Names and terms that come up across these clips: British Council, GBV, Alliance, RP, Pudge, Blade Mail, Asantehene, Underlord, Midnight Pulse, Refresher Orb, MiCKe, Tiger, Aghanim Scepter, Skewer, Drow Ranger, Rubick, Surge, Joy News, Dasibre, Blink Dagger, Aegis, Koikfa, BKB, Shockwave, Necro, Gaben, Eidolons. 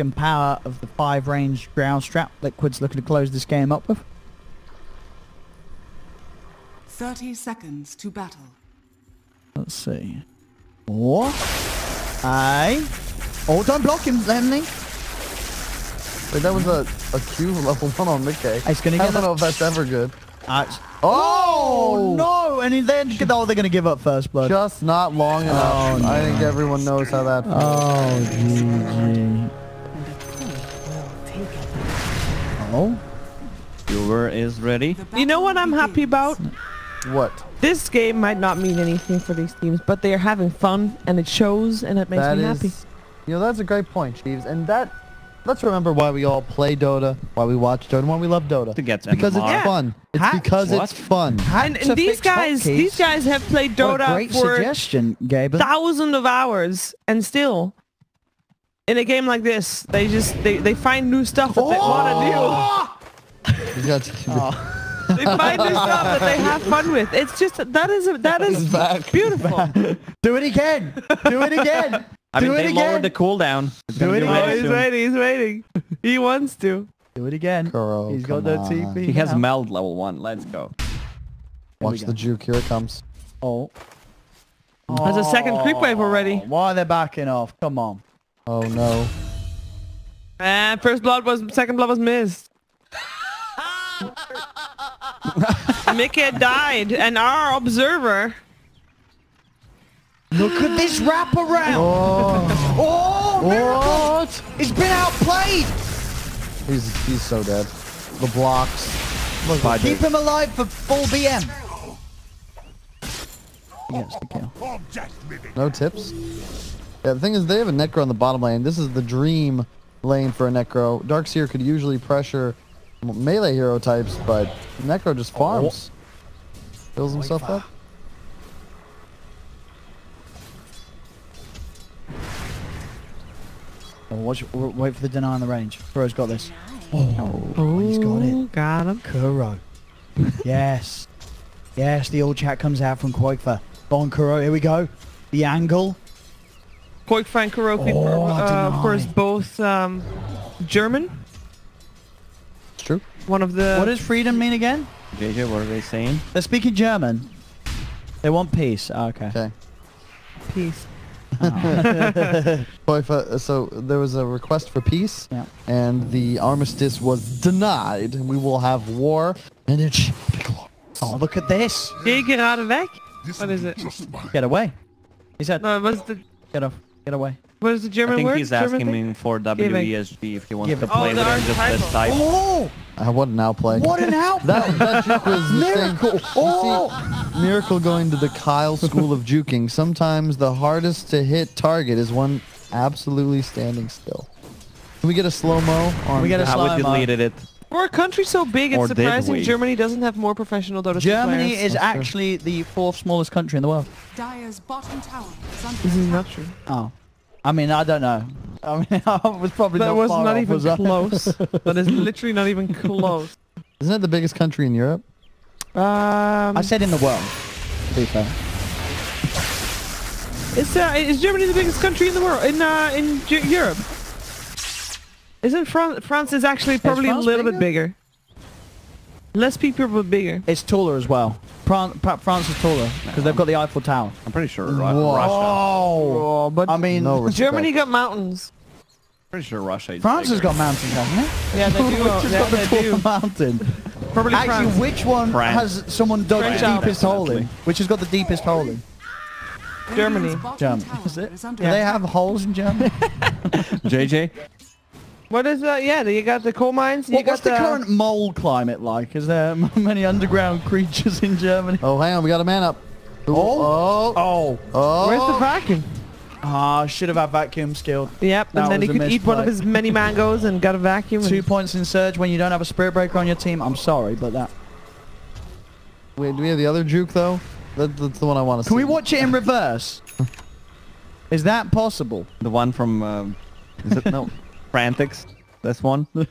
and power of the 5 range ground strap Liquid's looking to close this game up with. 30 seconds to battle. Let's see. Or... Aye. Oh, don't block him, Lenny. Wait, that was a Q level 1 on MiCKe. It's gonna get I don't know if that's ever good. Oh no! And then they're gonna give up first blood. Just not long enough. Oh, no. I think everyone knows how that feels. Oh, GG. Oh. Skewer is ready. You know what I'm happy about? What? This game might not mean anything for these teams, but they are having fun, and it shows, and it makes me happy. You know, that's a great point, Steves, and that. Let's remember why we all play Dota, why we watch Dota, and why we love Dota. Because it's fun. It's because it's fun. And these guys have played Dota for thousands of hours, and still, in a game like this, they just they find new stuff that they want to do. They find new stuff that they have fun with. It's just that is beautiful. Do it again. Do it again. I mean, they lowered the cooldown. Do it again. Oh, he's waiting. He's waiting. He wants to. Do it again. Kuro, he's got the TP. He has meld level 1. Let's go. Watch the juke. Here it comes. Oh. There's a second creep wave already. Why are they backing off? Come on. Oh, no. And second blood was missed. MiCKe died, and our observer... Look at this wraparound! Oh, Miracle! He's been outplayed! He's so dead. The blocks. Look, keep him alive for full BM. Yes, the kill. No tips? Yeah, the thing is they have a Necro on the bottom lane. This is the dream lane for a Necro. Dark Seer could usually pressure melee hero types, but Necro just farms. Fills himself up. Oh, wait for the deny on the range. Kuro's got this. Oh, he's got it. Got him. Kuro. Yes. Yes, the old chat comes out from Koikfa. Bon Kuro, here we go. The angle. Koikfa and Kuro of course, both German. It's true. One of the... What does freedom mean again? JJ, what are they saying? They're speaking German. They want peace. Oh, okay. Okay. Peace. So there was a request for peace, and the armistice was denied. We will have war, and it should be glorious. Oh, look at this! Get out of back. What is it? Get away. He said. No, what's the? Get off. Get away. What is the German word? I think he's asking me for WESG if he wants to play with him. Just this type. Oh! What an outplay! What an outplay! That juke was Miracle. See, Miracle going to the Kyle School of Juking. Sometimes the hardest to hit target is one absolutely standing still. Can we get a slow-mo? We got a slow-mo. I would deleted it. For a country so big, it's surprising Germany doesn't have more professional Dota players. Germany is actually the 4th smallest country in the world. Dire's bottom tower is under attack. This is not true. Oh. I mean, I don't know. I mean, I was probably not far off. That was not even close. That is literally not even close. Isn't that the biggest country in Europe? I said in the world, to be fair. Is Germany the biggest country in the world? In Europe? Isn't France is actually probably a little bit bigger? Less people, but bigger. It's taller as well. France is taller because they've got the Eiffel Tower. I'm pretty sure. Russia. Oh, but I mean, no Germany got mountains. Pretty sure Russia. France has got mountains, hasn't it? Yeah, they do. Got the mountain. Probably actually, France. Which one France. Has someone dug the deepest hole in? Which has got the deepest hole in? Germany. Is it? Yeah. Do they have holes in Germany? JJ. What is that? Yeah, you got the coal mines. What's the current mole climate like? Is there many underground creatures in Germany? Oh, hang on, we got a man up. Ooh. Oh. Where's the vacuum? Ah, should have had vacuum skilled. Yep, and then he could eat one of his many mangoes and got a vacuum. 2 points in Surge when you don't have a Spirit Breaker on your team. I'm sorry, but that... Wait, do we have the other juke, though? That's the one I want to see. Can we watch it in reverse? Is that possible? The one from... is it? No. Frantics, this one. No,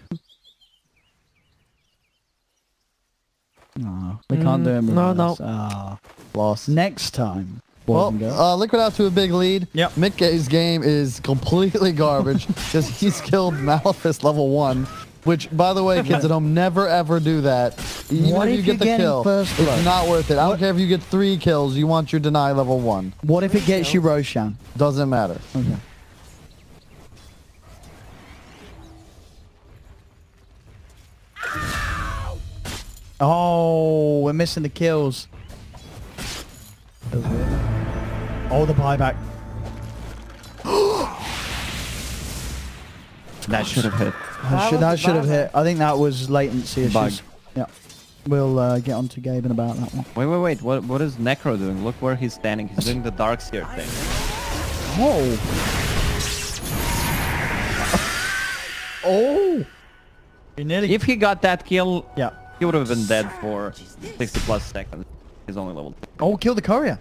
we can't do it. No, no. Oh, lost. Next time. Well, Liquid out to a big lead. Yep. MiCKe's game is completely garbage because he's killed Malphus level 1, which, by the way, kids at home, never ever do that. Even what if you get the kill, it's not worth it. I don't care if you get 3 kills, you want your deny level 1. What if it gets you Roshan? Doesn't matter. Okay. Oh, we're missing the kills. Oh, the buyback. That should have hit. That should have hit. I think that was latency issues. Bug. Yeah. We'll get on to Gaben about that one. Wait, wait, wait. What is Necro doing? Look where he's standing. He's doing the Dark Seer thing. Oh. Oh. If he got that kill, yeah, he would have been dead for 60+ seconds. He's only level 2. Oh, kill the courier.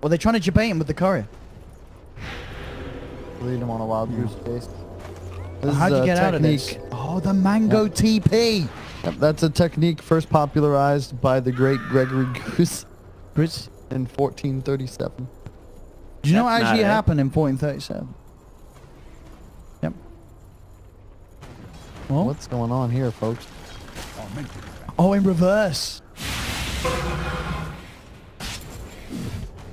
Well, they're trying to debate him with the courier. Lead him on a wild goose chase. How'd you get out of this? Oh, the mango TP. Yep, that's a technique first popularized by the great Gregory Goose in 1437. Do you know what actually happened in 1437? Yep. Well, what's going on here, folks? Oh, in reverse.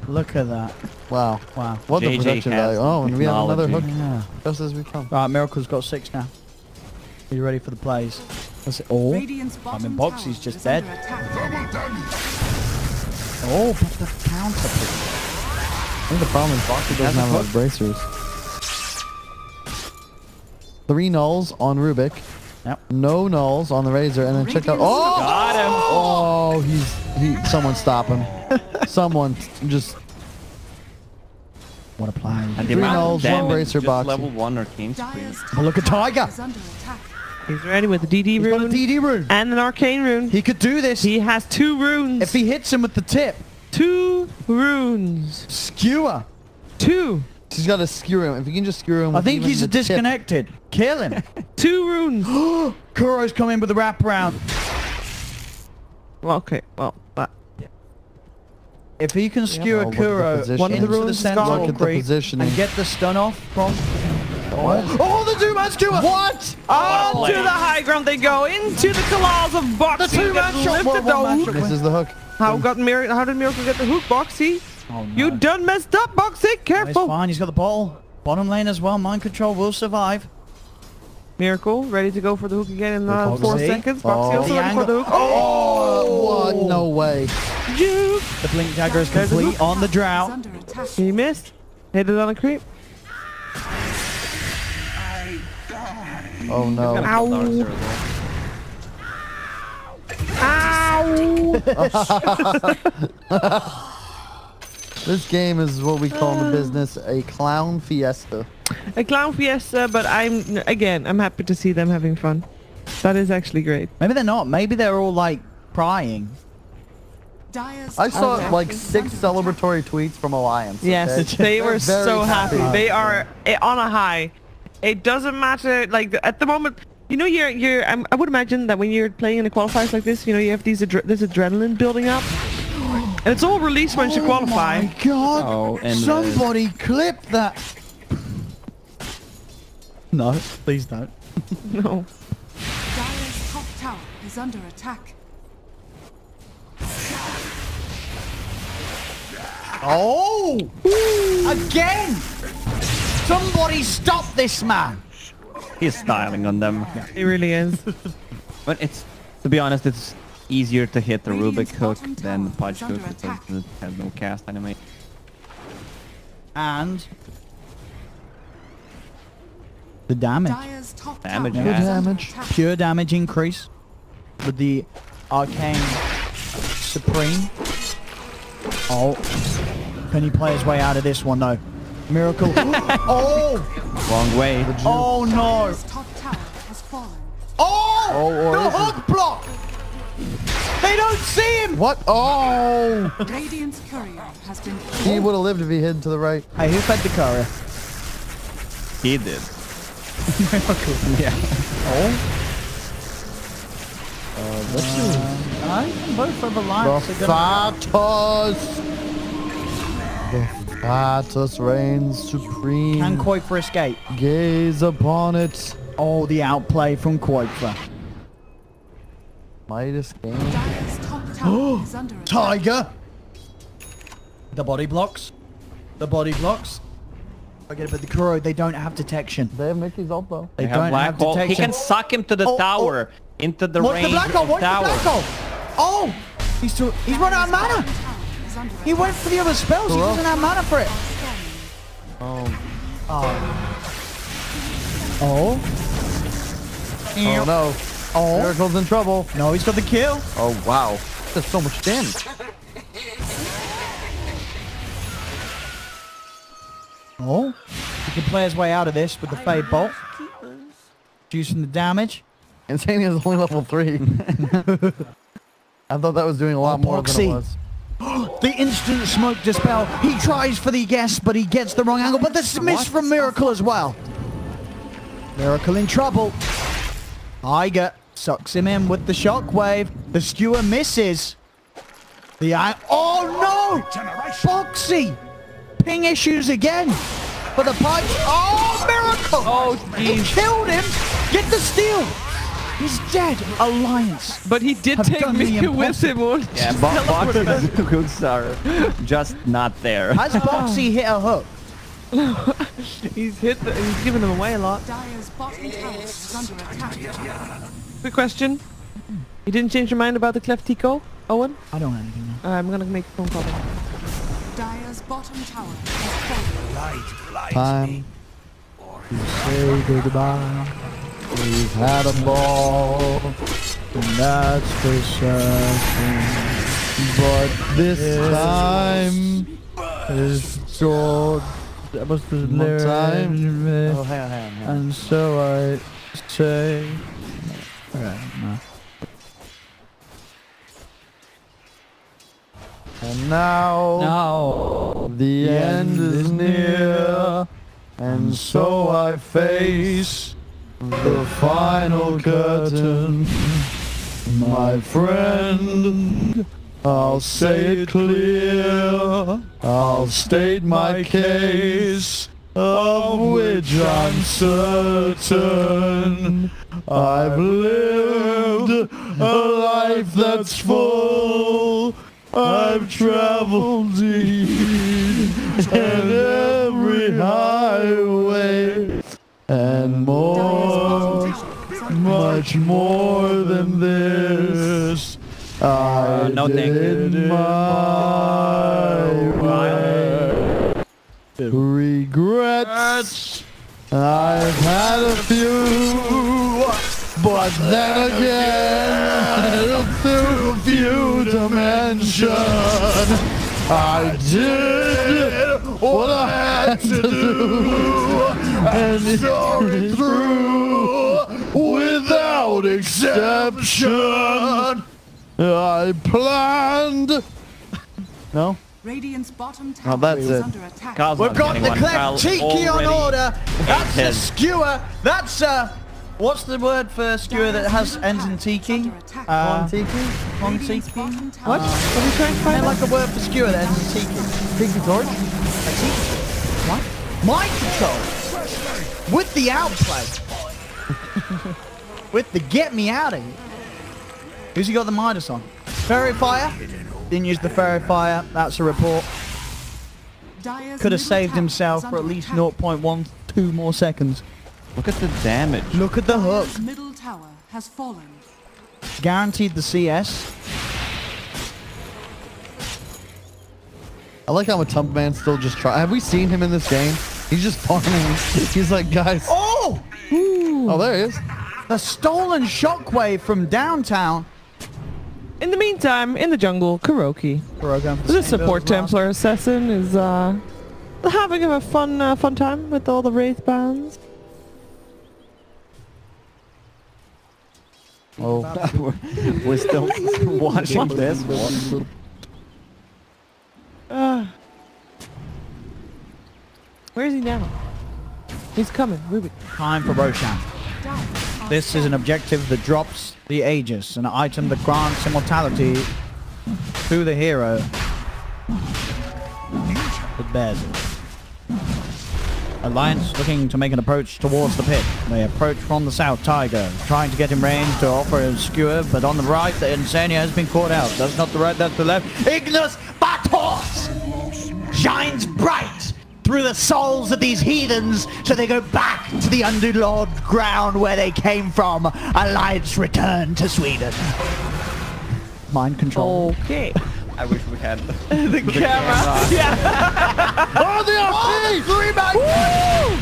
Look at that. Wow. Wow. What the production value. Oh, and we have another hook. Yeah. Just as we come. All right, Miracle's got 6 now. Are you ready for the plays? That's it. Oh. I mean, Boxi's just dead. Oh, but the counter. I think the problem is Boxi doesn't have enough bracers. 3 nulls on Rubick. Yep. No nulls on the Razor, and then check out. Oh, got him! Oh, someone stop him! Someone just. What a play! And the nulls, one Razor box. Level 1 or King. Oh, look at Tiger! He's ready with the DD rune. Got a DD rune and an arcane rune. He could do this. He has 2 runes. If he hits him with the tip, 2 runes. Skewer. 2. He's got to skewer him. If he can just skewer him. I think he's disconnected. Kill him. 2 runes. Kuro's come in with the wraparound. Well, okay. Well, but yeah. If he can skewer Kuro, one of the runes and get the stun off from. Oh, the 2-man skewer. What? Oh, to the high ground they go. Into the collage of Boxi. The 2-man shot. This is the hook. How did Miracle get the hook, Boxi? Oh, no. You done messed up, Boxi! Careful! He's fine, he's got the bottle. Bottom lane as well, Mind Control will survive. Miracle, ready to go for the hook again in 4 seconds. Boxi also ready for the hook. Oh! What? No way. You. The Blink Dagger is complete on the drought. He missed. Hit it on a creep. Oh no. Ow! Ow! This game is what we call in the business a clown fiesta. A clown fiesta, but I'm happy to see them having fun. That is actually great. Maybe they're not. Maybe they're all like prying. I saw like 6 celebratory tweets from Alliance. Yes, they were so happy. They are on a high. It doesn't matter. Like at the moment, you know, I would imagine that when you're playing in the qualifiers like this, you know, you have this adrenaline building up. And it's all released once you qualify. Oh my god! Oh, somebody clip that! No, please don't. No. Dire's top tower is under attack. Oh! Ooh. Again! Somebody stop this man! He's styling on them. Yeah. He really is. But it's, to be honest, it's easier to hit the Rubick hook than the Pudge hook because it has no cast animation. And the damage. Pure damage increase with the Arcane Supreme. Oh, can he play his way out of this one though? Miracle. Oh, wrong way. Oh no. Oh, the hook block. They don't see him! What? Oh! Radiant's courier has been killed. He would have lived if he hid to the right. Hey, who fed the courier? He did. Yeah. Oh? This is... I think both of the lines are going to... Fatuus! Okay. Atos reigns supreme. Can Kuiper escape? Gaze upon it. Oh, the outplay from Kuiper. Midas game. Tiger! The body blocks. The body blocks. Okay, but the Kuro, they don't have detection. They have MiCKe's ult though. They don't have detection. He can suck him to the tower. Oh. Into the range of the tower. What's the black hole? Oh! He's run out of mana! He went for the other spells. He doesn't have mana for it. Oh. Oh. Oh. Oh no. Oh. Miracle's in trouble. No, he's got the kill. Oh wow. There's so much damage. Oh, he can play his way out of this with the Fade Bolt. Reducing the damage. Insania is only level 3. I thought that was doing a lot more than it was. The instant smoke dispel. He tries for the yes, but he gets the wrong angle. But the miss from Miracle as well. Miracle in trouble. Tiger sucks him in with the shockwave. The skewer misses. The eye. Oh no! Boxi! Ping issues again for the punch. Oh, Miracle! Oh, geez. He killed him. Get the steal. He's dead. Alliance. But he did take MiCKe with him. Yeah, Boxi and Hooks are just not there. Has Boxi hit a hook? He's given them away a lot. Quick question. You didn't change your mind about the Clef Tico, Owen? I don't have anything. I'm gonna make a phone call. Dire's bottom tower is time to say goodbye. We've had a ball, and that's for certain. But this time is short. That was the time. Oh, hang on. And so I say, alright, no. And now the end is near, and so I face the final curtain. My friend, I'll say it clear, I'll state my case, of which I'm certain. I've lived a life that's full, I've traveled deep, and every highway, and more, much more than this. I did it my way. Regrets, I've had a few, but then again, too few to mention. I did what I had to do, and saw it through without exception. I planned. No? Radiant's bottom tower is under attack. Carl's we've got the Clef Tiki on order. That's the skewer. That's what's the word for skewer that has ends in tiki? Kontiki? What? What are you trying to find? Like a word for skewer that ends in tiki. Tiki torch? A tiki? What? Mind Control! With the outplay! With the get me out of here! Who's he got the Midas on? Fairy Fire? Didn't use the Fairy Fire, that's a report. Could have saved himself for at least 0.12 more seconds. Look at the damage. Look at the hook. Middle tower has fallen. Guaranteed the CS. I like how Matumbaman still just try. Have we seen him in this game? He's just farming. He's like, guys. Oh! Ooh. Oh, there he is. The stolen shockwave from downtown. In the meantime, in the jungle, Kuroki. The support Templar Assassin is having a fun time with all the Wraith bands. Oh, we're still watching this one. Where is he now? He's coming, Rubick. Time for Roshan. This is an objective that drops the Aegis, an item that grants immortality to the hero. with bears. Alliance looking to make an approach towards the pit. They approach from the south. Tiger trying to get in range to offer a skewer, but on the right, the Insania has been caught out. That's not the right, that's the left. Ignis Fatuus shines bright through the souls of these heathens, so they go back to the underlord ground where they came from. Alliance return to Sweden. Mind control. Okay. I wish we had the camera. Yeah. Oh, the RP! Oh, rebound! Woo!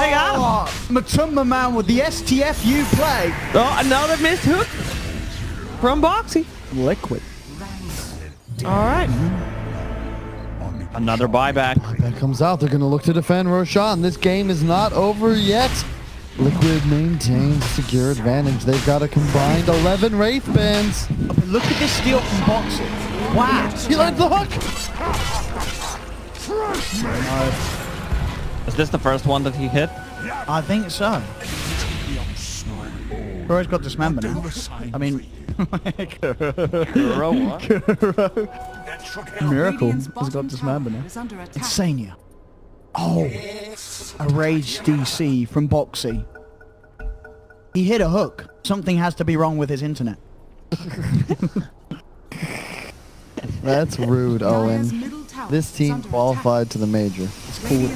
They got him. Matumbaman with the STFU play. Oh, another missed hook from Boxi. Liquid. All right. Another buyback. That comes out. They're going to look to defend Roshan. This game is not over yet. Liquid maintains secure advantage. They've got a combined 11 Wraith Bands. Oh, but look at this steal from Boxi. Wow! He lands the hook! Is this the first one that he hit? I think so. Kuro's got dismembered. I mean... Kuro what? Kuro. Miracle has got dismembered. Insania. Oh! A rage DC from Boxi. He hit a hook. Something has to be wrong with his internet. That's rude, Owen. This team qualified to the major. It's cool.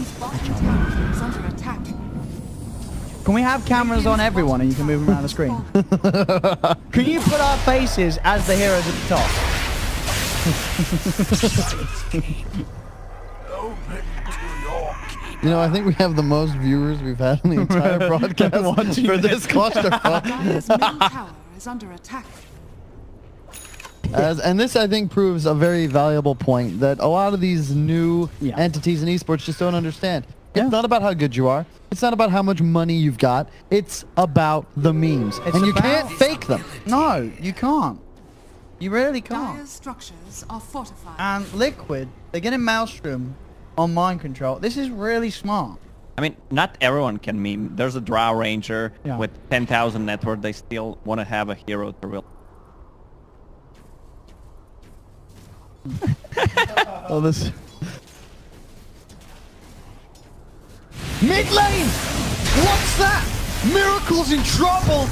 Can we have cameras on everyone and you can move them around the screen? Can you put our faces as the heroes at the top? You know, I think we have the most viewers we've had on the entire broadcast for this clusterfuck. Is under attack. And this, I think, proves a very valuable point that a lot of these new entities in esports just don't understand. It's not about how good you are. It's not about how much money you've got. It's about the memes. It's and you can't fake them. No, you can't. You really can't. Dire structures are fortified. And Liquid, they're getting Maelstrom on Mind Control. This is really smart. I mean, not everyone can meme. There's a Drow Ranger with 10,000 net worth. They still want to have a hero to real. Oh, this mid lane. What's that? Miracle's in trouble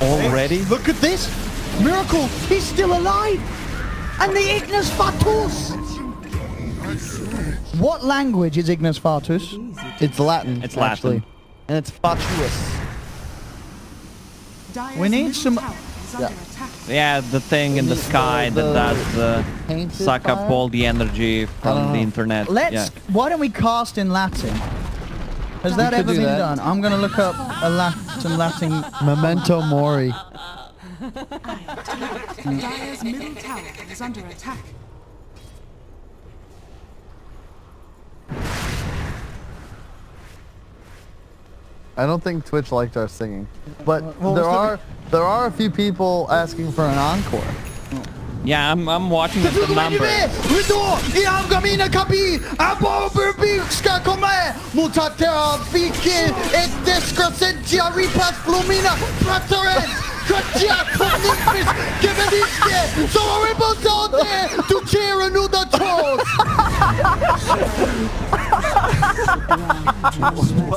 already. Look at this. Miracle, he's still alive, and the Ignis Fatuus. What language is Ignis Fatuus? It's Latin. It's actually Latin, and it's Fatuus. We need some. Yeah, the thing in the sky that does suck up all the energy from the internet. Why don't we cast in Latin? Has that ever been done? I'm gonna look up a Latin Memento Mori. Dire's middle tower is under attack. I don't think Twitch liked our singing, but there are a few people asking for an encore. Yeah, I'm watching the number.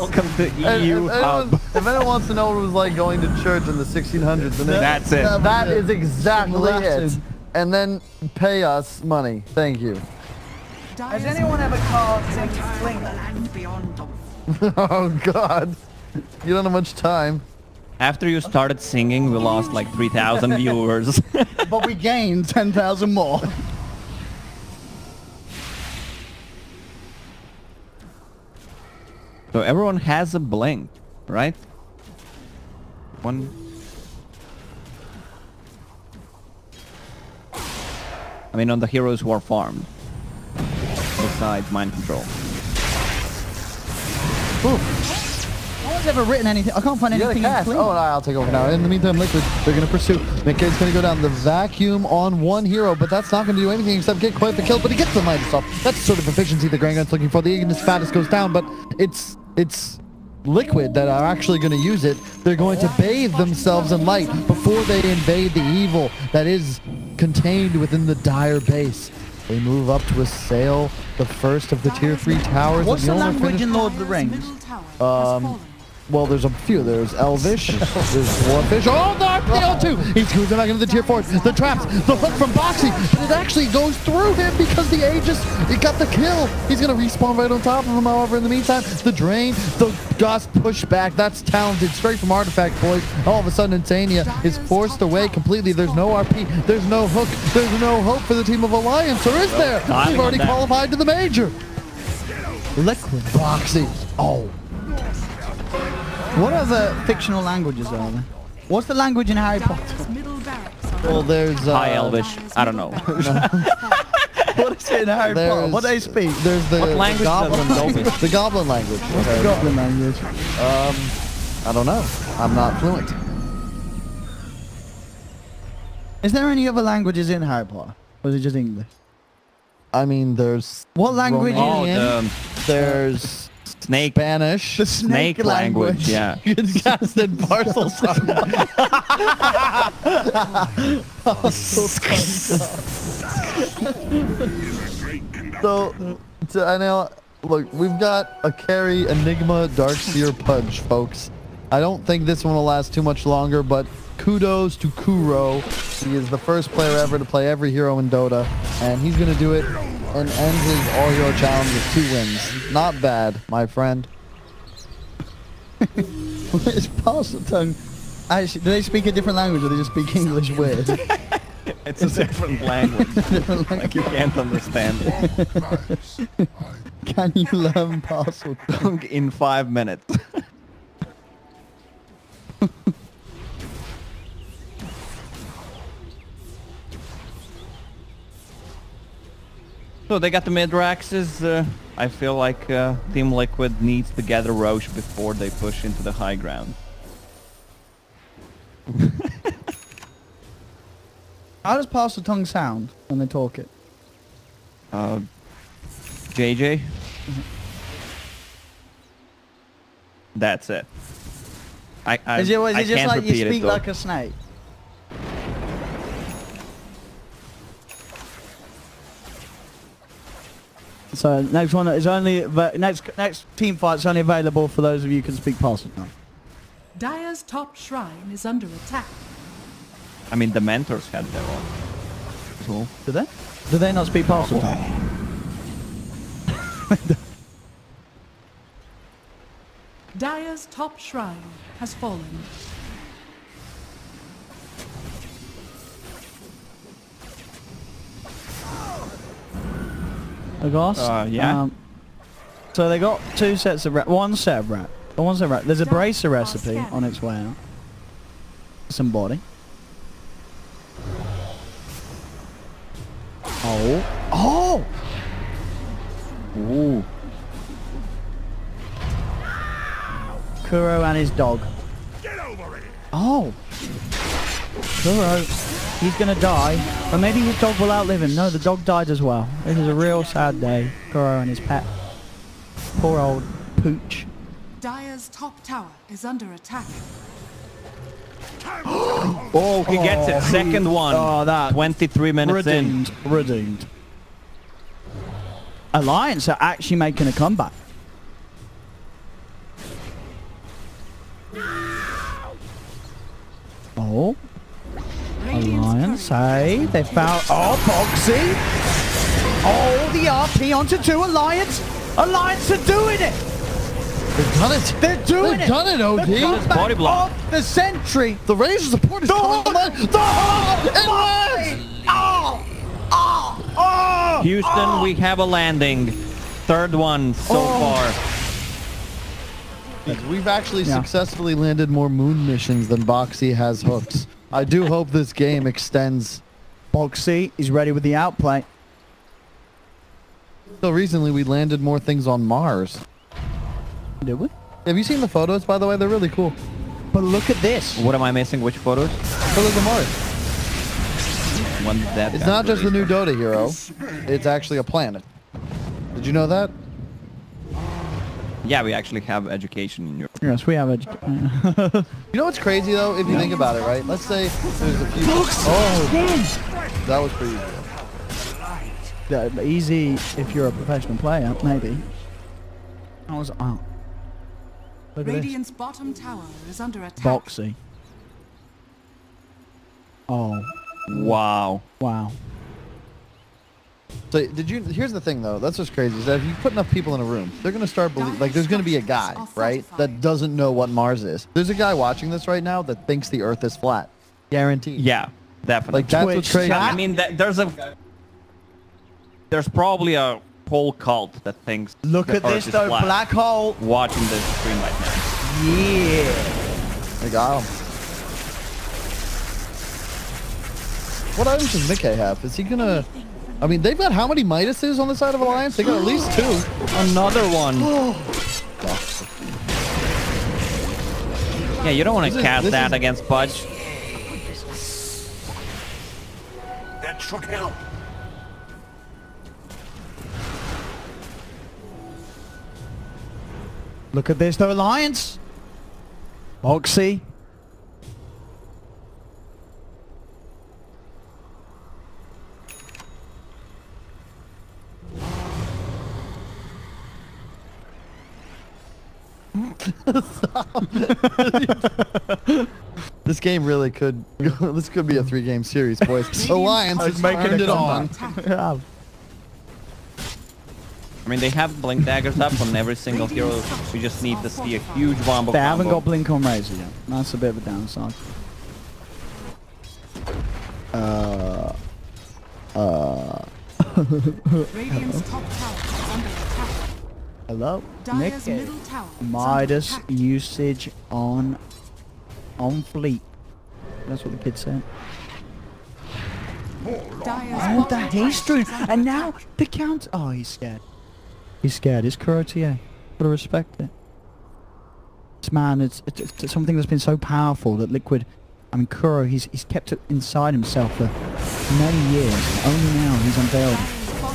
Welcome to EU Hub. If anyone wants to know what it was like going to church in the 1600s, and that's it. That is exactly it. And then pay us money. Thank you. Has anyone ever called Blink? Oh God, you don't have much time. After you started singing, we lost like 3,000 viewers. But we gained 10,000 more. So everyone has a blink, right? One. I mean, on the heroes who are farmed. Besides Mind Control. Ooh. Ever written anything? I can't find anything. Oh, I'll take over now. In the meantime, Liquid, they're going to pursue. MiCKe is going to go down the vacuum on one hero, but that's not going to do anything except get quite the kill, but he gets the Midas off. That's the sort of efficiency the Grand Gun's looking for. The Ignis Fatuus goes down, but it's Liquid that are actually going to use it. They're going to bathe themselves in light before they invade the evil that is contained within the dire base. We move up to assail the first of the tier 3 towers. What's the language in Lord of the Rings? Well, there's a few. There's Elvish, there's Dwarfish. Oh, the L2! He's cruising back into the tier 4. The traps, the hook from Boxi, but it actually goes through him because the Aegis, it got the kill. He's going to respawn right on top of him, however, in the meantime. The drain, the Gust pushback, that's talented, straight from Artifact, boys. All of a sudden, Insania is forced away completely. There's no RP, there's no hook, there's no hope for the team of Alliance, or is there? We've already qualified to the Major. Liquid. Boxi. Oh. What other fictional languages are there? What's the language in Harry Potter? Well, there's High Elvish. I don't know. What is it in Harry Potter? What do they speak? There's the language? The Goblin language. What's the Goblin language? I don't know. I'm not fluent. Is there any other languages in Harry Potter? Or is it just English? I mean, there's... What language is there's... Snake. Spanish. The snake language. Yeah. It's cast in Parseltongue. So I know, look, we've got a carry, Enigma, Dark Seer, Pudge, folks. I don't think this one will last too much longer, but kudos to Kuro. He is the first player ever to play every hero in Dota, and he's going to do it and end his all-hero challenge with 2 wins. Not bad, my friend. It's Parseltongue. Actually, do they speak a different language, or do they just speak English weird? It's a different language. Different language. Like you can't understand it. Can you learn Parseltongue in 5 minutes? So they got the Midraxes. I feel like Team Liquid needs to gather Roche before they push into the high ground. How does Parseltongue sound when they talk it? JJ? That's it. Is it just like you speak like a snake? So next one is only next team fight's only available for those of you who can speak Parseltongue. Dire's top shrine is under attack. I mean, the mentors had their own. Cool. Did they? Did they not speak Parseltongue? Dire's top shrine has fallen. Yeah. So they got 2 sets of rat. One set of rat. There's a bracer recipe on its way out. Somebody. Oh. Oh. Ooh. Kuro and his dog. Get over it. Oh. Kuro. He's gonna die, but maybe his dog will outlive him. No, the dog died as well. This is a real sad day. Kuro and his pet. Poor old Pooch. Dire's top tower is under attack. Oh, he gets it. Second one. Oh, that. 23 minutes in. Redeemed. Alliance are actually making a comeback. Oh. Alliance, say they found... Oh, Boxi! Oh, the RP onto 2, Alliance! Alliance are doing it! They've done it! They're doing it! They've done it, OD! The body block of the sentry! The Razor support is coming! The Horde! It lands! Oh! Oh! Oh! Houston, we have a landing. Third one so far. We've actually successfully landed more Moon missions than Boxi has hooks. I do hope this game extends. Boxi is ready with the outplay. So recently we landed more things on Mars. Did we? Have you seen the photos, by the way? They're really cool. But look at this. What am I missing? Which photos? Photos of Mars. It's not just the new Dota hero. It's actually a planet. Did you know that? Yeah, we actually have education in Europe. Yes, we have education. You know what's crazy though, if you think about it, right? Let's say there's a few... Oh, that was pretty good. easy if you're a professional player, maybe. That was out. Look at Radiant's this. Bottom tower is under attack. Boxi. Oh. Wow. Wow. So did you? Here's the thing, though. That's what's crazy is that if you put enough people in a room, they're gonna start believing. Like, there's gonna be a guy, right, that doesn't know what Mars is. There's a guy watching this right now that thinks the Earth is flat, guaranteed. Yeah, definitely. Like, that's what's crazy. I mean, there's probably a whole cult that thinks. Look at this, though. Black Hole. Watching this stream right now. Yeah. They got him. What items does MiCKe have? Is he gonna? I mean, they've got how many Midases on the side of Alliance? They got at least 2. Another one. Yeah, you don't want to cast that against Pudge. That should help. Look at this, though, Alliance. Boxi. This game really could. This could be a 3-game series, boys. Alliance is making it on. Yeah. I mean, they have Blink Daggers up on every single hero. We just need to see a huge combo. They haven't got Blink on Razor yet. That's a bit of a downside. Radiant's top tower is under attack. Hello, MiCKe. Midas usage on fleet. That's what the kid said. Oh, the haste rune, and now the count. Oh, he's scared. He's scared. It's Kuro TA. Gotta respect it. This man, it's something that's been so powerful that Liquid. I mean, Kuro, he's kept it inside himself for many years. Only now he's unveiled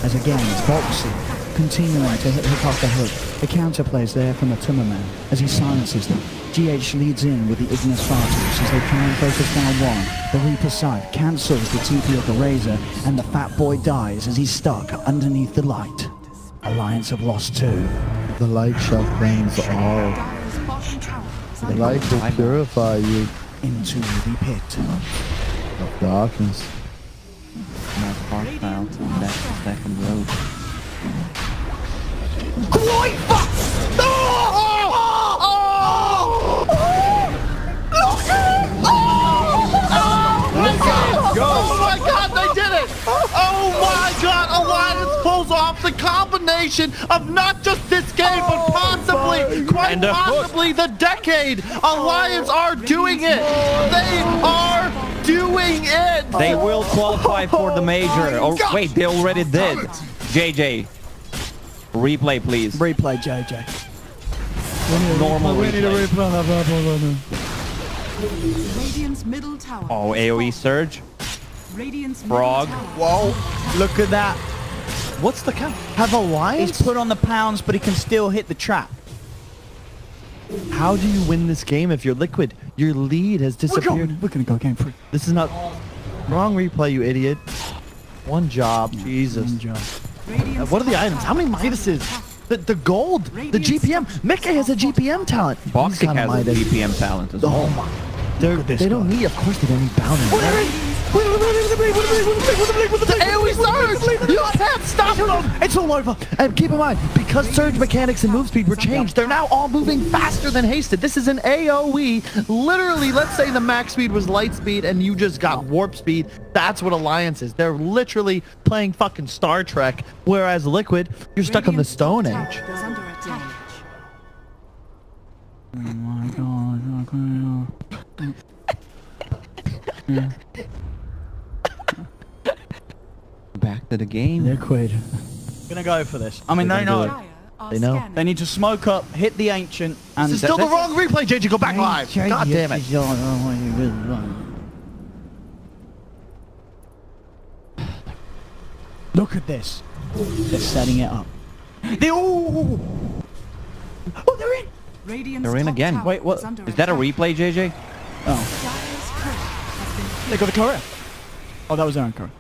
as again it's Boxi. Continuing to hit hook after hook. The counter plays there from Matumbaman as he silences them. GH leads in with the Ignis Fatuus as they try and focus down one. The Reaper's side cancels the TP of the Razor and the fat boy dies as he's stuck underneath the light. Alliance have lost 2. The light shall cleanse all. The light will purify you. Into the pit of darkness. Now park down to the second road. Oh my god, they did it! Oh my god, Alliance pulls off the combination of not just this game, but possibly, quite possibly, the decade. Alliance are doing it! They are doing it! They will qualify for the major. Oh wait, they already did. JJ, replay please. Replay, JJ. Normal replay. We need a replay on that bubble. Radiant's middle tower. Oh, AoE Surge. Radiant's Frog. Whoa. Look at that. What's the count? Have Alliance? He's put on the pounds, but he can still hit the trap. How do you win this game if you're Liquid? Your lead has disappeared. We're gonna go game free. This is not... Wrong replay, you idiot. One job. Yeah, Jesus. One job. What are the items? How many Midases? The gold, the GPM. MiCKe has a GPM talent. Boxi has a GPM talent as well. They don't need, of course, they don't need bounty. AoE Surge! You can't stop them! It's all over. And keep in mind, because Surge mechanics and move speed were changed, they're now all moving faster than hasted. This is an AoE. Literally, let's say the max speed was light speed and you just got warp speed. That's what Alliance is. They're literally playing fucking Star Trek, whereas Liquid, you're stuck on the Stone Age. Oh my god. Yeah. Back to the game. Liquid. Gonna go for this. I mean, they know. They know. They need to smoke up, hit the Ancient, and... This is still the wrong replay, JJ. Go back live. God damn it. Look at this. They're setting it up. Oh, they're in. They're in again. Wait, what? Is that a replay, JJ? Oh. They got a Kuro. Oh, that was their own Kuro.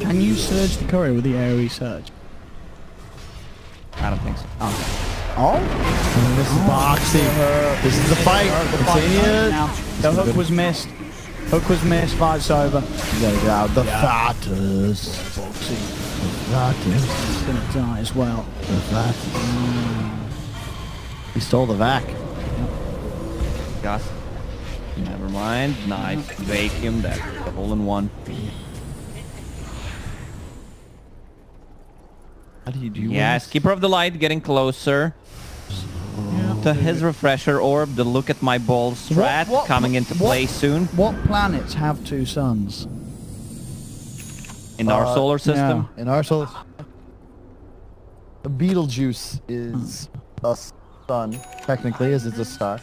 Can you surge the courier with the AoE surge? I don't think so. Oh. And this is Boxi. This is the fight. Insania. The hook was missed. Hook was missed. Fight's over. There you go. The Fatuus. Boxi. The Fatuus. He's gonna die as well. The Fatuus. He stole the vac. Got. Never mind. Nice. Vacuum that. The hole in one. How do you do? Yes, Keeper of the Light getting closer to his Refresher Orb. The Look at My Balls strat coming into play soon. What planets have two suns? In our solar system? Yeah. In our solar system. Beetlejuice is a sun, technically, as it's a star.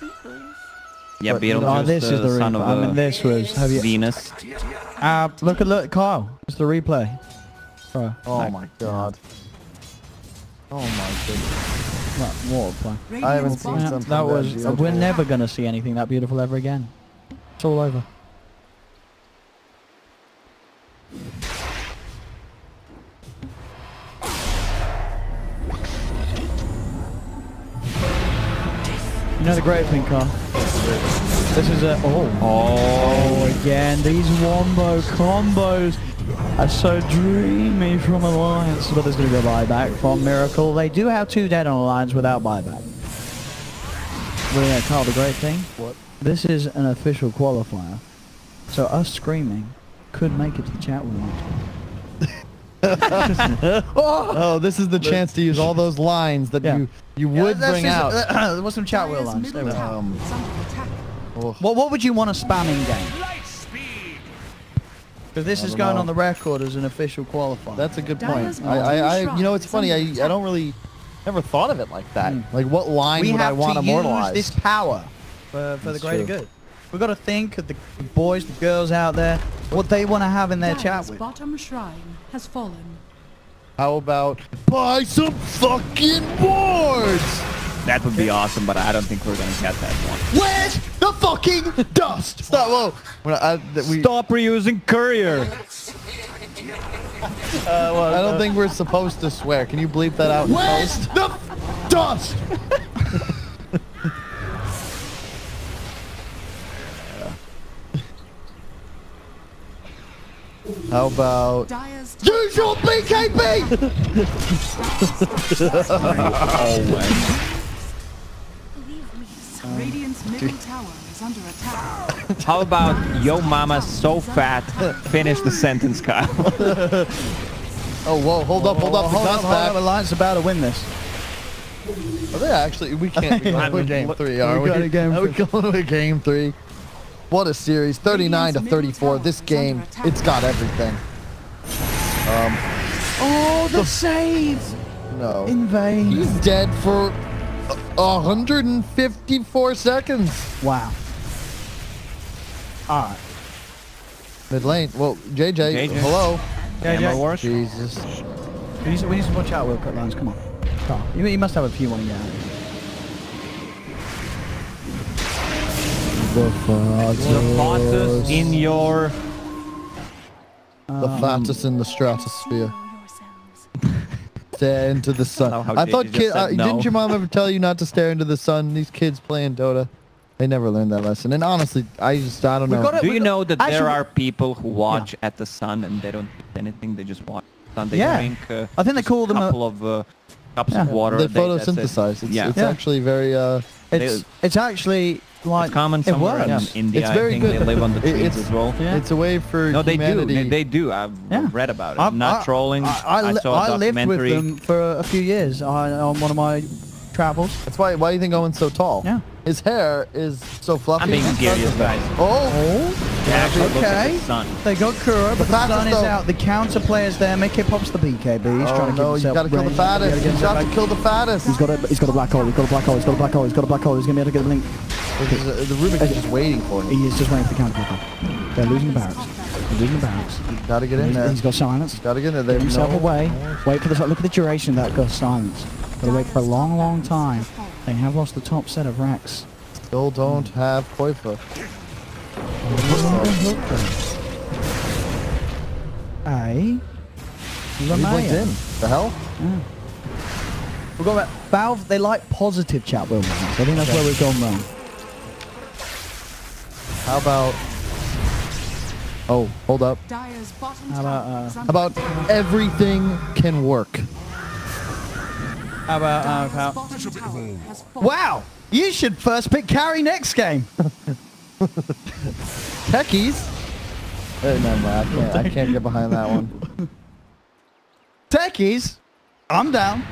Yeah, Beetlejuice this is the son of I mean, this was Venus. Look, Kyle. It's the replay. Bro. Oh my god. Oh my goodness. That water play. Radiant I haven't seen something that was... We're never gonna see anything that beautiful ever again. It's all over. You know the great thing, Carl? This is a... Oh. Oh, again. These wombo combos. I so dreamy from Alliance, but there's going to be a buyback from Miracle. They do have two dead on Alliance without buyback. Well, yeah, Carl, the great thing, this is an official qualifier, so us screaming could make it to the chat room. Oh, this is the chance to use all those lines that you would bring out. What's some chat wheel lines? There we go. What would you want a spamming game? Because this is going on the record as an official qualifier. That's a good point. I you know, it's funny. I don't really, never thought of it like that. Like, what line would I want immortalized? We have to use this power for the greater good. We've got to think of the boys, the girls out there, what they want to have in their chat with. Bottom shrine has fallen. How about buy some fucking boards? That would be awesome, but I don't think we're going to get that one. Where's the fucking dust? Stop, whoa. Stop reusing courier. I don't think we're supposed to swear. Can you bleep that out? Where's the dust? How about usual BKB? Oh, my. Radiant's middle tower is under attack. How about yo mama so fat? Finish the sentence, Kyle. Hold up. Alliance about to win this. Are they actually? We can't. We're game three, are we? Are we going to game three? What a series, 39-34. This game, it's got everything. Oh, the save! No. In vain. He's dead for 154 seconds. Wow. All right. Mid lane. Well, JJ. Hello. JJ. Jesus. We need to watch out. We'll cut lines. Come on. Oh, you must have a few when you get out. The Fatuus in your... The Fatuus in the stratosphere. Stare into the sun. I thought didn't your mom ever tell you not to stare into the sun? These kids playing Dota, they never learned that lesson. And honestly, I don't know. Do you know that there are people who watch at the sun and they don't do anything? They just watch the sun. They drink. I think they call them a couple of cups of water. They photosynthesize. It's actually very. It's actually like it's common somewhere in India. It's very good. They live on the trees as well. Yeah. It's a way for humanity. They do. I've read about it. I'm not trolling. I saw a documentary. I lived with them for a few years on one of my travels. That's why. Why do you think Owen's so tall? Yeah. His hair is so fluffy. I'm being serious, guys. Oh. Okay. They got Kuro, but the sun is out. The counter player's there. MiCKe pops the BKB. He's trying to kill himself. He's got to kill the Fatuus. He's got to kill the Fatuus. He's got a black hole. He's got a black hole. He's got a black hole. He's got a black hole. He's gonna be able to get the link. The Rubick is just waiting for him. He is just waiting for the counter. They're losing the barracks. They're losing the barracks. Gotta get in there. He's got silence. Gotta get in there. Get himself away. Wait for the... Look at the duration of that guy's silence. Gotta wait for a long, long time. They have lost the top set of racks. Still don't have Poifa. Hey. Blinked in. The hell? Yeah. We've got that. Valve, they like positive chat wheel movements. I think that's where we've gone wrong. How about... Oh, hold up. How about everything can work? How about... Wow! You should first pick carry next game! Techies! I can't get behind that one. Techies! I'm down.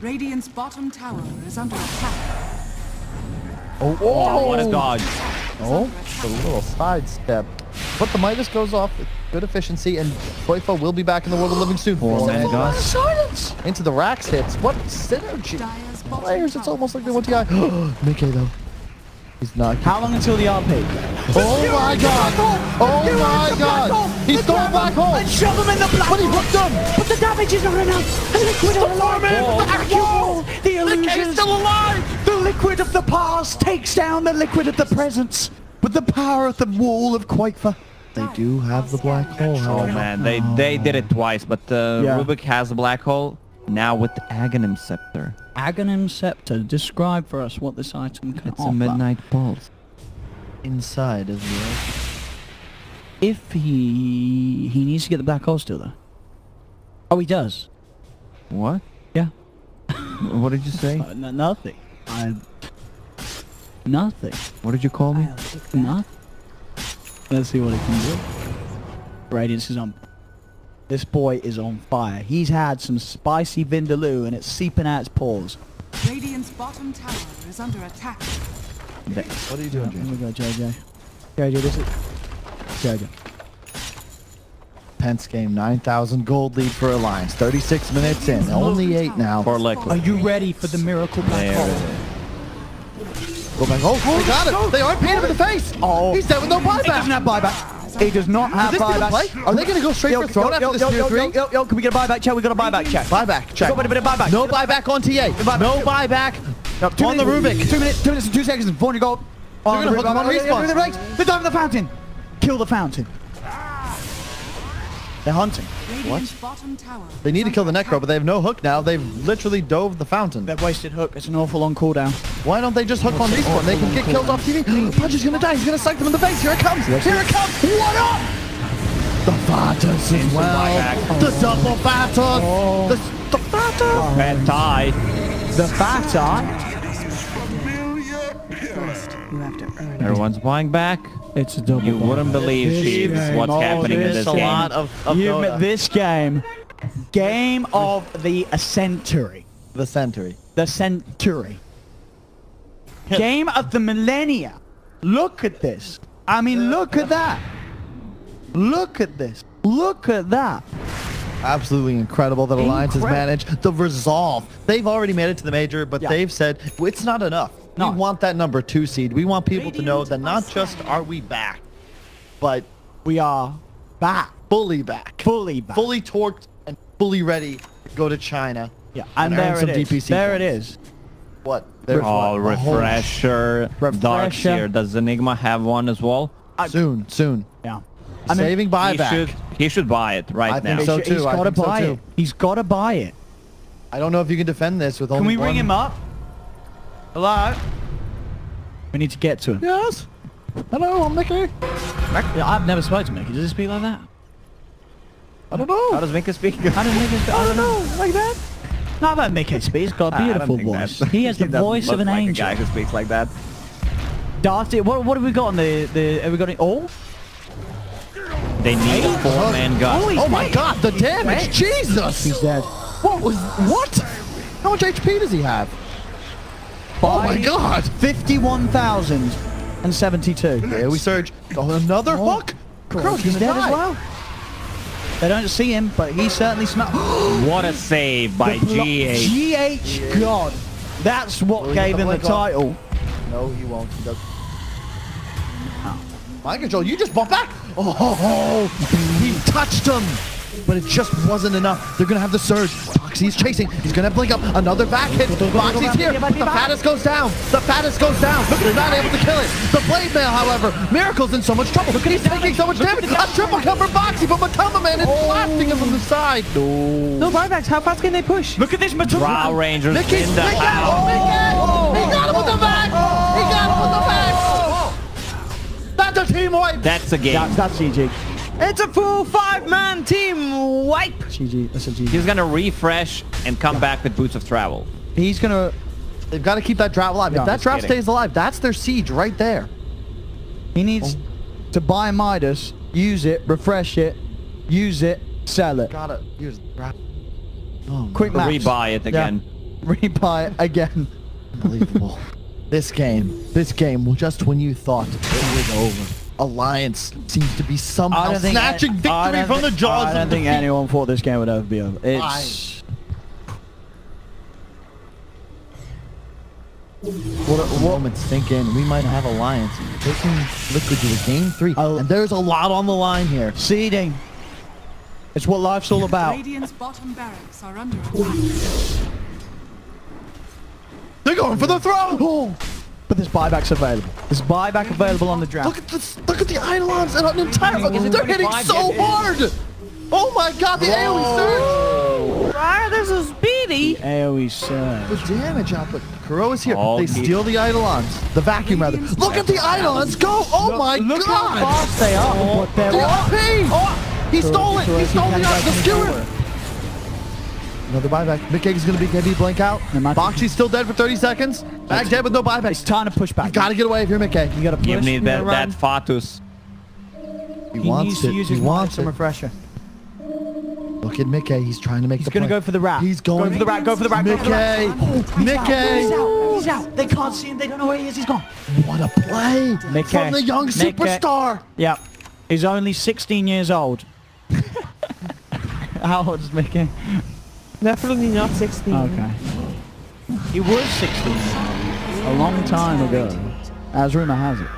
Radiant's bottom tower is under attack. Oh, oh, what a dodge. Oh, a little sidestep. But the Midas goes off with good efficiency, and Boyfo will be back in the world of living soon. Oh, man, God. Silence! Into the racks hits. What synergy? Players, it's almost like they want to die. MiCKe, though. He's not. How long until the RP? Oh my God! Oh my God! He's throwing Black Hole! And shove him in the Black Hole! But he hooked him! But the damage is not enough! And Liquid are alive! Whoa! The illusion! Still alive! The Liquid of the past takes down the Liquid of the present with the power of the wall of Quakefa. They do have the Black Hole. Oh man, they did it twice, but Rubick has the Black Hole. Now with the Aghanim Scepter. Aghanim Scepter, describe for us what this item can offer. It's a midnight pulse. Inside as well. If he needs to get the Black Hole still though. Oh, he does. What? Yeah. What did you say? Nothing. Nothing. What did you call me? Nothing. Let's see what it can do. Radiance is on. This boy is on fire. He's had some spicy vindaloo and it's seeping out its paws. Radiant's bottom tower is under attack. There. What are you doing, JJ? Here we go, JJ. JJ, this is... JJ. Pence game, 9,000 gold lead for Alliance. 36 minutes in, only 8 now. For Liquid. Are you ready for the miracle Black Hole? Go back. Oh, oh, they got it. They are painted in the face. Oh. He's dead with no buyback. He doesn't have buyback. He does not have buyback. Are they going to go straight for throne after this tier 3? Yo, can we get a buyback check? We got a buyback check. Buyback check. Got a bit of buyback. No buyback on TA. No buyback on the Rubick. 2 minutes and 2 seconds and 400 gold. They're going to hook him on respawn. They're diving the fountain. Kill the fountain. They're hunting. What? They need to kill the Necro, but they have no hook now. They've literally dove the fountain. They've wasted hook. It's an awful long cooldown. Why don't they just hook on respawn? They can get killed off TV. Pudge is going to die. He's going to suck them in the face. Here it comes. Here it comes. What up? The Vatus in well. The double Vatus. Oh. The Vatus. The Vatus. Everyone's buying back. It's a double. You wouldn't believe, Sheeves, what's happening in this game. This game. Game of the century. The century. The century. Game of the millennia. Look at this. I mean, look at that. Look at this. Look at that. Absolutely incredible that Alliance has managed the resolve. They've already made it to the major, but they've said it's not enough. No. We want that number 2 seed. We want people to know that not just are we back, but we are back. Fully back. Fully back. Fully torqued and fully ready to go to China. Yeah, and there it is. DPC there points. It is. What? There's Refresher. Dark Seer. Does Enigma have one as well? Soon. Yeah. I mean, saving buyback. He should buy it right now. I think so too. He's got to buy it. He's got to buy it. I don't know if you can defend this with only one. Can we ring him up? Hello? We need to get to him. Yes? Hello, I'm MiCKe. I've never spoken to MiCKe. Does he speak like that? I don't know. How does MiCKe speak? I don't know. Like that? Not that MiCKe speaks. He's got a beautiful voice. He has the voice of an angel. A guy who speaks like that. Darcy, what have we got on have we got it all? They need a 4-man gun. Oh my God, the damage! Jesus! He's dead. What? How much HP does he have? Oh my God! 51,072. Here we surge. Another hook? Kuro, he's dead as well. They don't see him, but he certainly smashed. What a save by GH. GH God. That's what gave him the title. No, he won't. He doesn't. Mind Control, you just bump back. Oh, he touched him. but it just wasn't enough. They're gonna have the surge. Boxi's chasing. He's gonna blink up. Another back hit. Boxi's here. The Fatuus goes down. The Fatuus goes down. They're not able to kill it. The blade mail, however. Miracle's in so much trouble. He's taking so much damage. A triple kill for Boxi, but Matumbaman is blasting him from the side. No buybacks. How fast can they push? Look at this Matumbaman. Drow Rangers in the house. He got him with the back. He got him with the back. That's a team wipe. That's a game. That's GG. It's a full 5-man team wipe! GG, that's a GG. He's gonna refresh and come back with Boots of Travel. He's gonna... They've gotta keep that drought alive. If that drought stays alive, that's their siege right there. He needs to buy Midas, use it, refresh it, use it, sell it. Gotta use it. Oh, quick match. Rebuy it again. Yeah. Rebuy it again. Unbelievable. This game, just when you thought it was over. Alliance seems to be somehow snatching victory from the jaws of defeat. I don't think anyone thought this game would ever be over. It's... What moment's thinking, we might have Alliance taking Liquid to a game 3. And there's a lot on the line here. Seeding. It's what life's all about. Radiant's bottom barracks are under attack. They're going for the throne! Oh. But there's buybacks available. There's buyback available on the draft. Look at this! Look at the Eidolons and an entire. They're hitting so hard! Oh my God! The AOE surge! Why this is speedy? The AOE surge. The damage output. Kuro is here. Oh, they steal the Eidolons. The vacuum rather. Look at the Eidolons go! Oh my God! Look how fast they are. The RP! Oh, he stole it! He stole the skewer. Another buyback. MiCKe is going to be heavy blank out. Boxi's still dead for 30 seconds. Back dead with no buyback. It's time to push back. You got to get away if you're MiCKe. You got to push. Give me that Fatuus. He wants it. He wants some refresher. Look at MiCKe. He's trying to make the play. He's going to go for the rat. He's going for the rat. Go for the rat. MiCKe. MiCKe. He's out. They can't see him. They don't know where he is. He's gone. What a play from the young superstar. Yeah. He's only 16 years old. How old is MiCKe? Definitely not 16. Okay. He was 16. A long time ago. As rumor has it.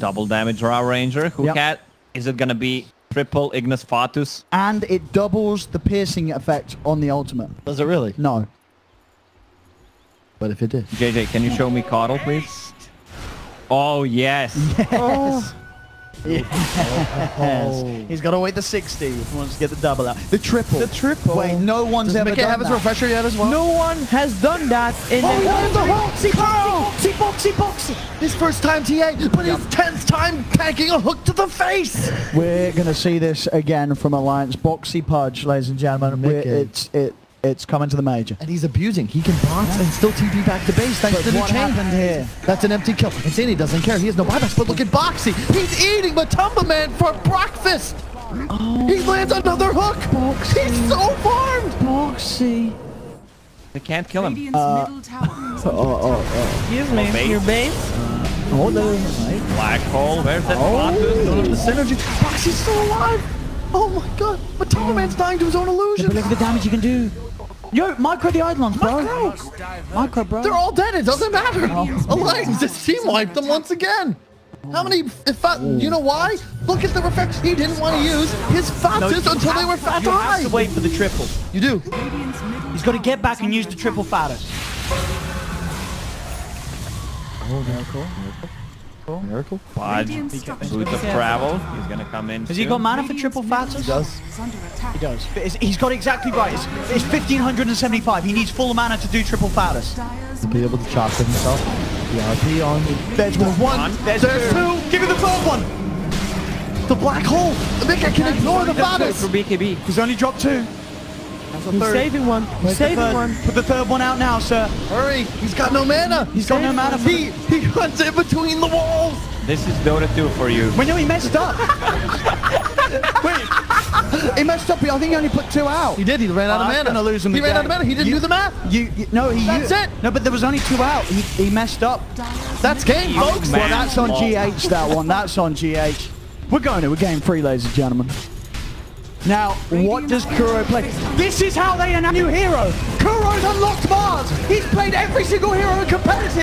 Double damage Drow Ranger. Who cat? Is it going to be triple Ignis Fatuus? And it doubles the piercing effect on the ultimate. Does it really? No. But if it did. JJ, can you show me Coddle, please? Oh, yes. Yes. Oh. Yes. He's got to wait the 60 if he wants to get the double out. The triple. The triple. Wait, no one's ever done that. Does MiCKe have his refresher yet as well? No one has done that in the game. Boxi, Boxi, Boxi. His first time TA, but his 10th time tanking a hook to the face. We're going to see this again from Alliance. Boxi Pudge, ladies and gentlemen. It's coming to the major. And he's abusing. He can box and still TP back to base thanks to the chain. Happened here? That's an empty kill. Insania doesn't care. He has no buybacks, but look at Boxi. He's eating Matumbaman for breakfast. Oh. He lands another hook. Boxi. He's so farmed. Boxi. They can't kill him. Excuse me, your base. Black hole. Where's that? The synergy. Boxi's still alive. Oh my God. Matumbaman's dying to his own illusion. Look at the damage he can do. Yo, micro the Eidolons, bro. Micro, bro. They're all dead. It doesn't matter. Alliance just team wiped them once again. How many? You know why? Look at the reflection. He didn't want to use his Fatuus until they were fat. You have to wait for the triple. You do. He's got to get back and use the triple Fatuus. Oh, Miracle. Miracle. Pudge. Boots of Travel. He's going to come in. Has he got mana for triple Fatuus? He does. He does. He's got exactly right. It's 1,575. He needs full mana to do triple Fatuus. He'll be able to chop himself. The RP on. There's one. There's two. Give me the third one. The black hole. MiCKe can ignore the Fatuus. For BKB. He's only dropped two. He's saving one. He's saving one. Put the third one out now, sir. Hurry! He's got no mana. He's got no mana. He hunts in between the walls. This is Dota 2 for you. Well, no, he messed up. Wait, he messed up. I think he only put two out. He did. He ran out of mana. He ran out of mana. He didn't do the math. That's it. No, but there was only two out. He messed up. That's game, folks. Well, that's on GH. That one. That's on GH. We're going to a game 3, ladies and gentlemen. Now, what does Kuro play? This is how they announce a new hero. Kuro's unlocked Mars. He's played every single hero in competitive.